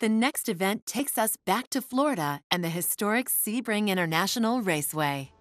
The next event takes us back to Florida and the historic Sebring International Raceway.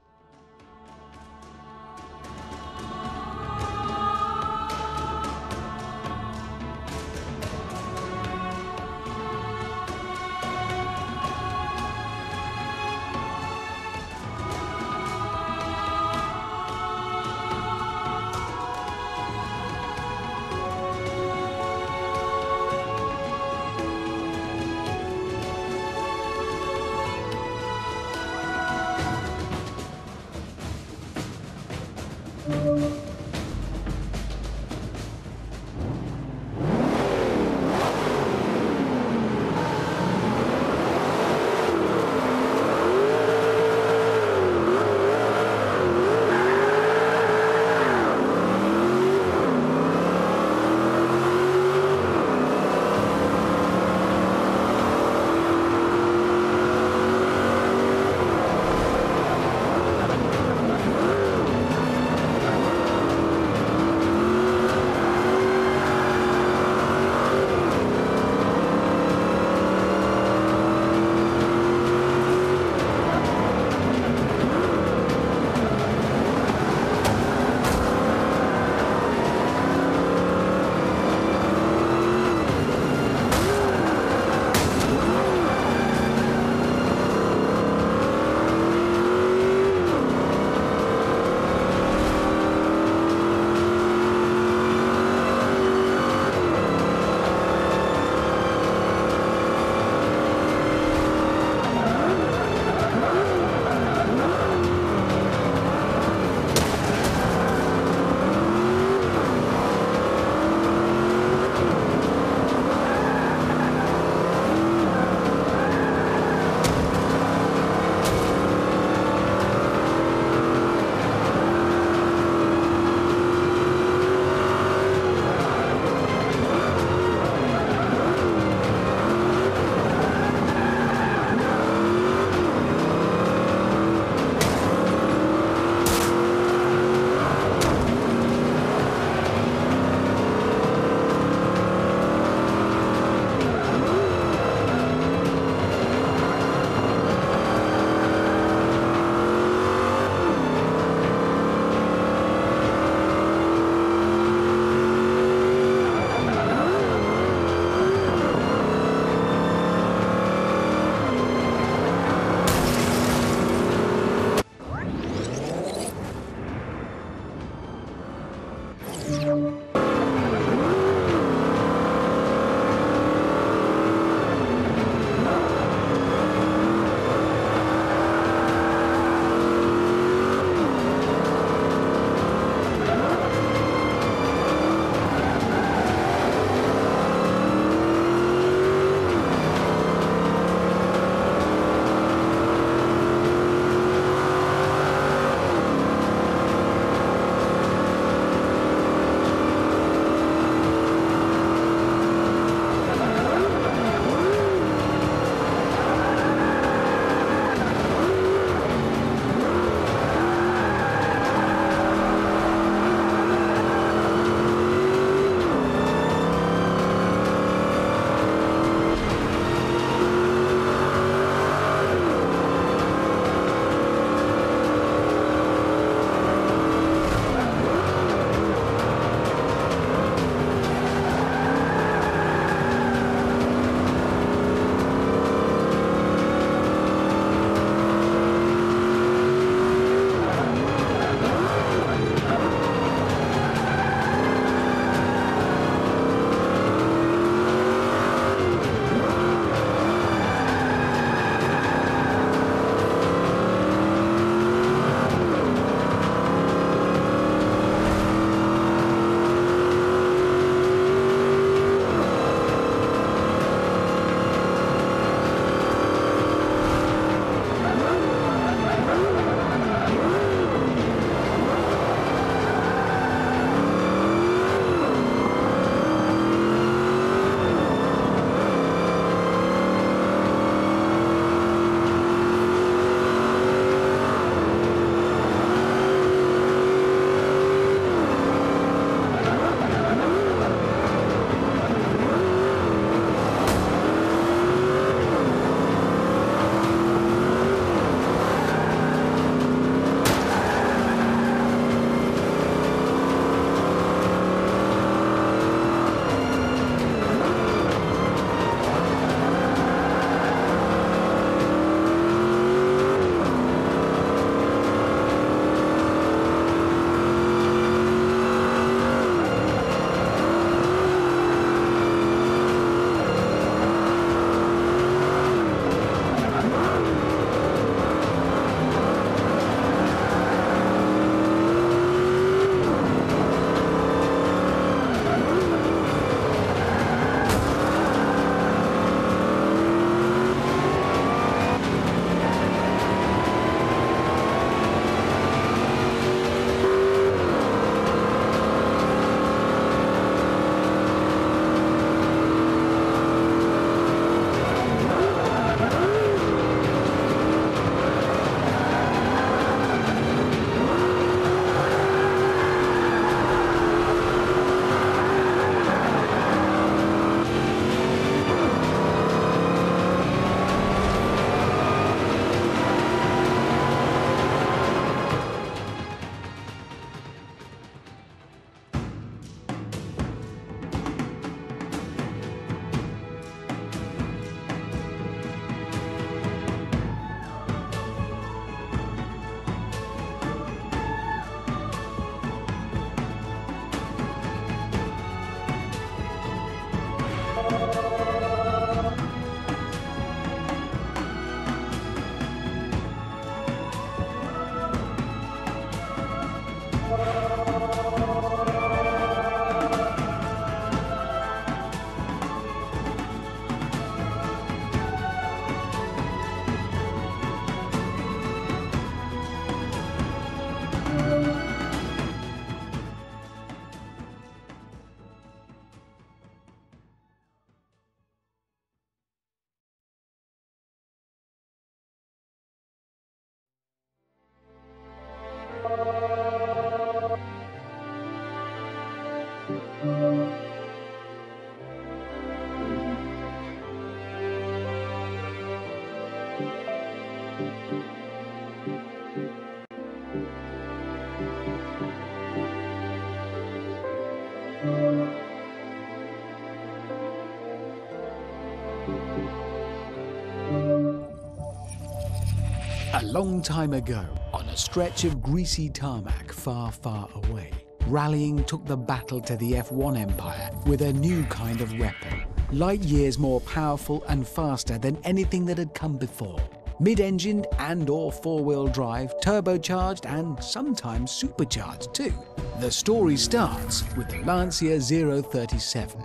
A long time ago, on a stretch of greasy tarmac far, far away, rallying took the battle to the F1 empire with a new kind of weapon, light years more powerful and faster than anything that had come before. Mid-engined and/or four-wheel drive, turbocharged and sometimes supercharged too. The story starts with the Lancia 037,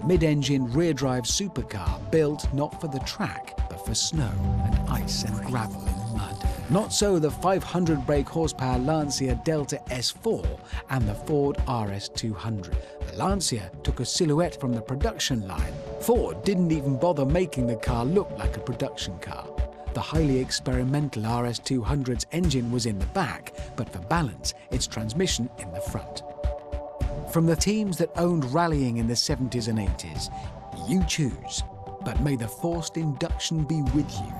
a mid-engine rear-drive supercar built not for the track, but for snow and ice and gravel and mud. Not so the 500 brake horsepower Lancia Delta S4 and the Ford RS200. The Lancia took a silhouette from the production line. Ford didn't even bother making the car look like a production car. The highly experimental RS200's engine was in the back, but for balance, its transmission in the front. From the teams that owned rallying in the 70s and 80s, you choose, but may the forced induction be with you.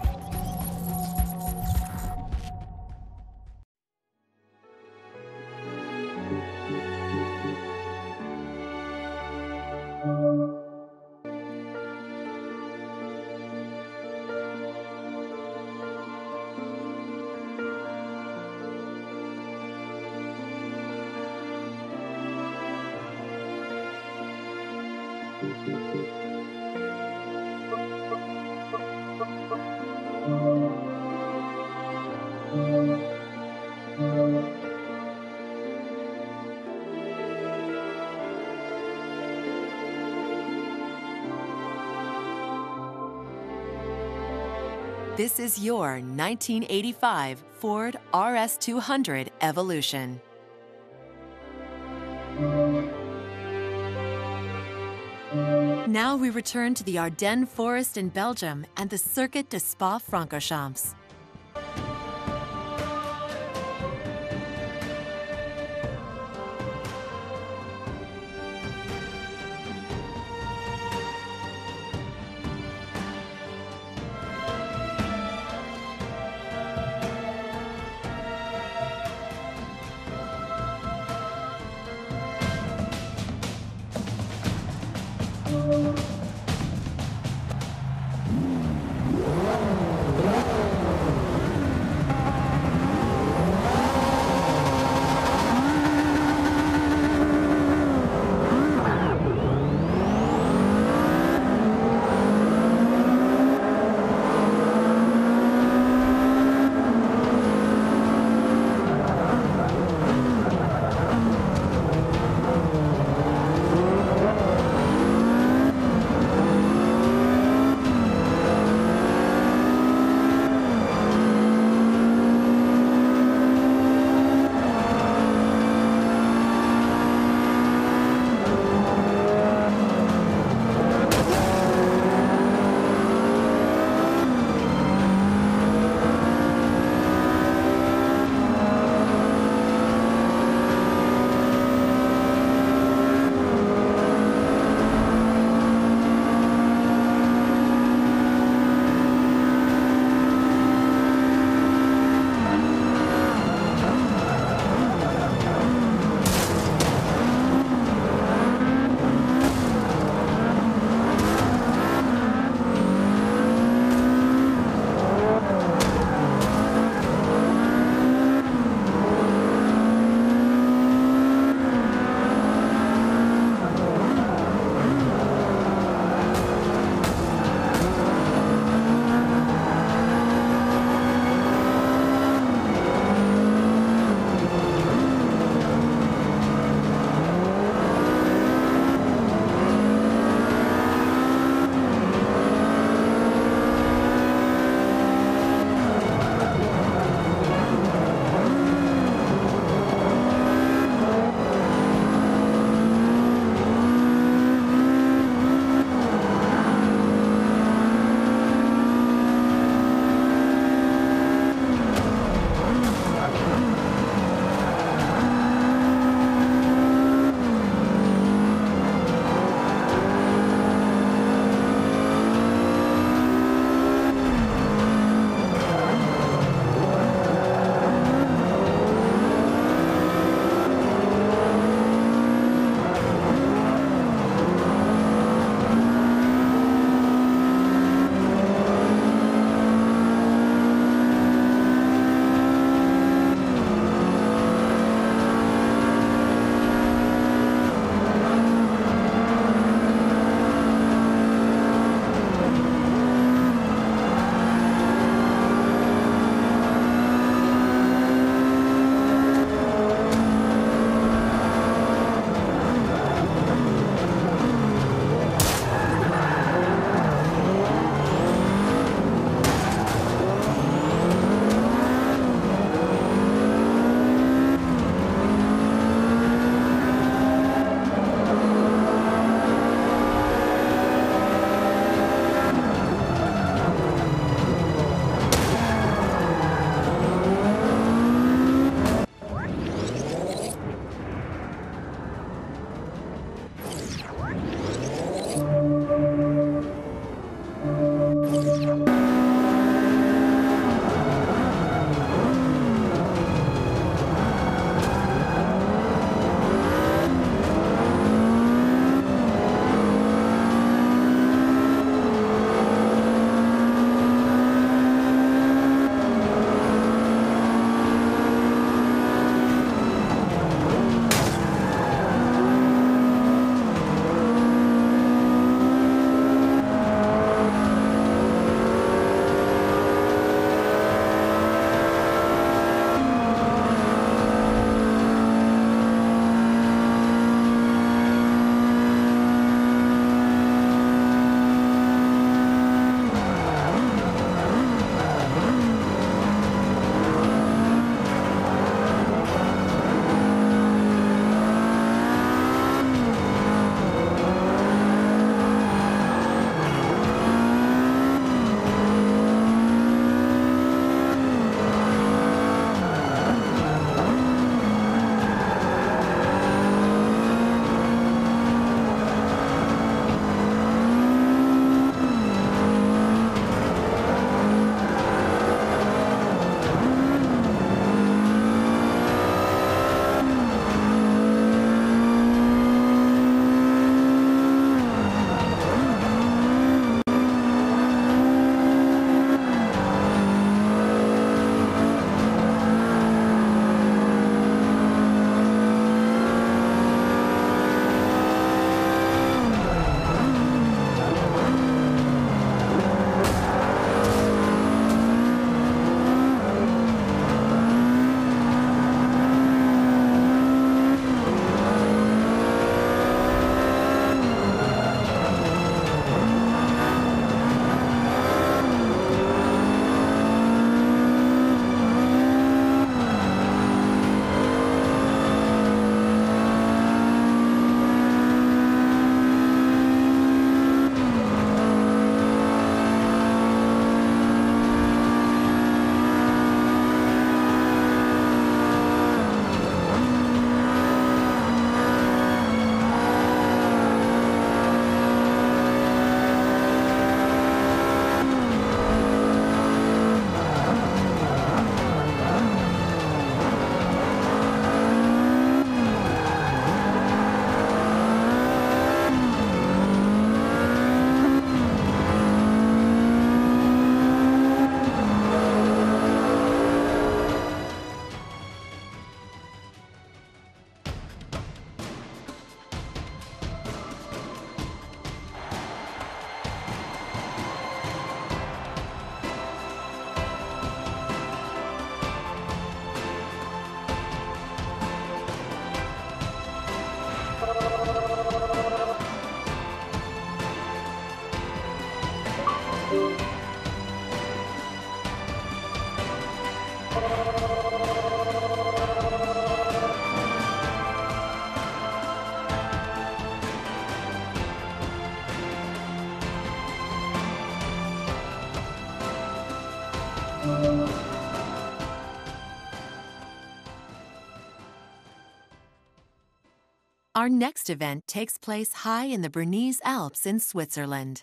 This is your 1985 Ford RS200 Evolution. Now we return to the Ardennes Forest in Belgium and the Circuit de Spa Francorchamps. Our next event takes place high in the Bernese Alps in Switzerland.